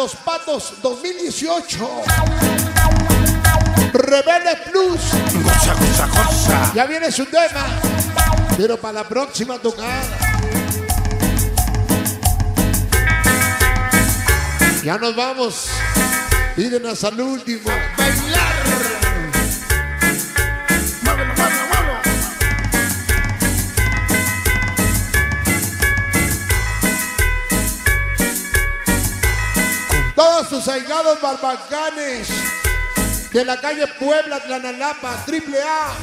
Los Patos 2018. Rebeldes Plus. Goza, goza, goza. Ya viene su tema, pero para la próxima tocada. Ya nos vamos. Piden hasta el último. A bailar. Todos sus aislados barbacanes de la calle Puebla, Tlanalapa, AAA.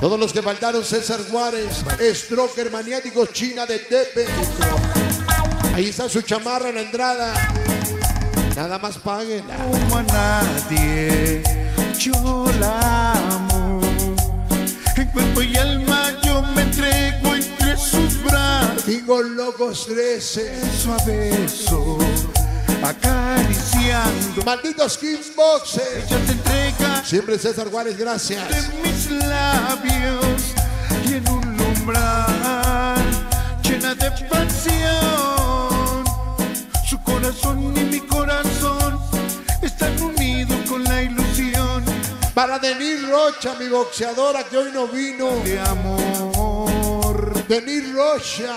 Todos los que faltaron: César Juárez, Stroker, Maniático, China de Tepe. Ahí está su chamarra en la entrada. Nada más paguen. Como a nadie, yo la amo. En cuerpo y alma yo me entrego entre sus brazos. Digo locos 13. Beso a beso. Acariciando. Malditos Kickboxers. Ella te entrega. Siempre César Juárez, gracias. De mis labios y en un umbral llena de pasión. Su corazón y mi corazón están unidos con la ilusión. Para Denis Rocha, mi boxeadora que hoy no vino. De amor. Denis Rocha.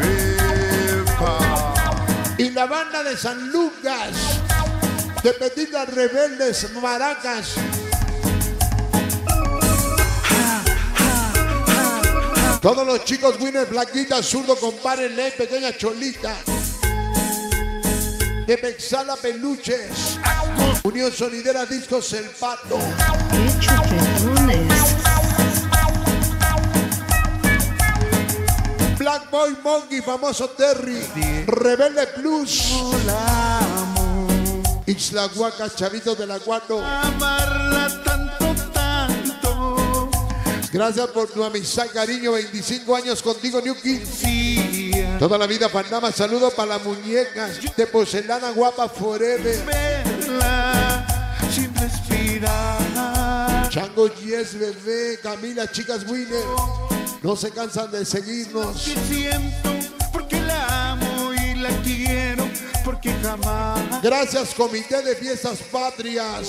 Epa. Y la banda de San Lucas, de Petitas Rebeldes, Maracas. Todos los chicos Winners, Blanquita, Zurdo, compárenle, Pequeña Cholita. De Mexala Peluches, Unión Sonidera, Discos El Pato. Black Boy Monkey, famoso Terry, Rebelde Plus, Isla Huaca, Chavito de la Cuatro. Amarla tanto, tanto. Gracias por tu amistad, cariño. 25 años contigo, New King. Sí. Toda la vida, Panamá. Saludos para las muñecas de porcelana guapa forever. Verla sin respirar. Chango, Yes, Bebé, Camila, chicas Winners. No se cansan de seguirnos. Siento porque la amo y la quiero porque jamás. Gracias, Comité de Fiestas Patrias.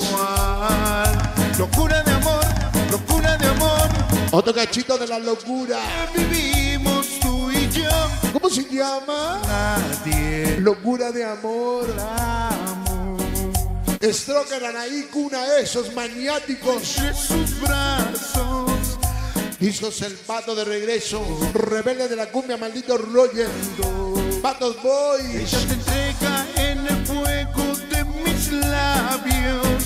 Locura de amor, locura de amor. Otro cachito de la locura. Vivimos tú y yo. ¿Cómo se llama? Nadie. Locura de amor. La amo. Stroker, Anaí, Cuna, esos maniáticos. Entre sus brazos. Discos El Pato de regreso, Rebelde de la Cumbia, Maldito Roger, Patos Boys. Ella te entrega en el fuego de mis labios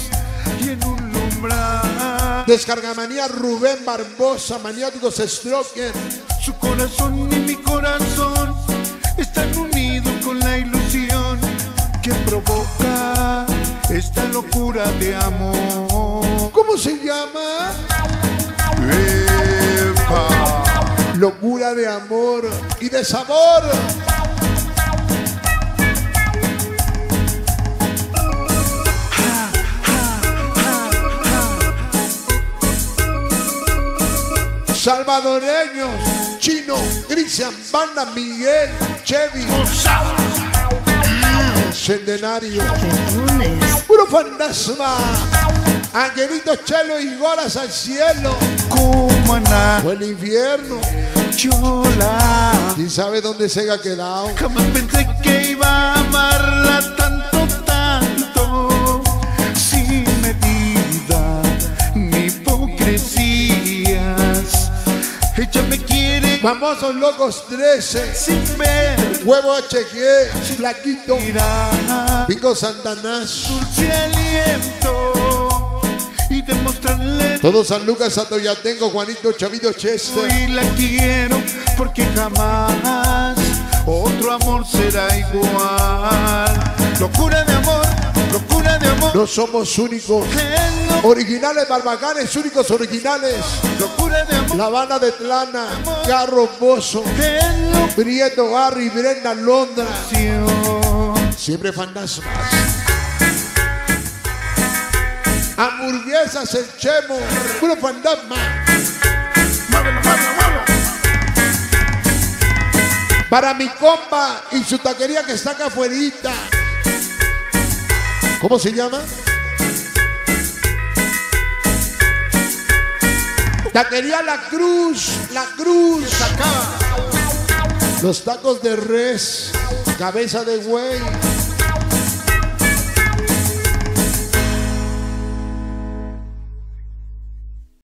y en un umbral. Descargamanía, Rubén Barbosa, Maniáticos, Stroker. Su corazón y mi corazón están unidos con la ilusión que provoca esta locura de amor. ¿Cómo se llama? Epa. Locura de amor y de sabor. Salvadoreños, Chino, Cristian, Banda, Miguel, Chevy, el Centenario, Puro Fantasma, Angelito, Chelo y Goras al Cielo. Cumana. Fue el invierno. Chola. ¿Quién sabe dónde se ha quedado? Jamás pensé que iba a amarla tanto, tanto. Sin medida ni hipocresías. Ella me quiere. Famosos Locos 13. Sin ver. Huevo HG. Flaquito. Pico Santanás. Dulce aliento. Y demostrarle todo San Lucas, Atoyatengo, Juanito, Chavito, Chester. Y la quiero porque jamás otro amor será igual. Locura de amor, locura de amor. No somos únicos. Originales, barbacanes, únicos originales. Locura de amor. La Banda de Tlana, Carro Pozo, Prieto, Barry, Brenda, Londra. Siempre fantasmas. Hamburguesas, el chemo, Puro Fantasma. Muévelo, muévelo, muévelo. Para mi compa y su taquería que está acá afuerita. ¿Cómo se llama? La quería la cruz acá. Los tacos de res, cabeza de güey.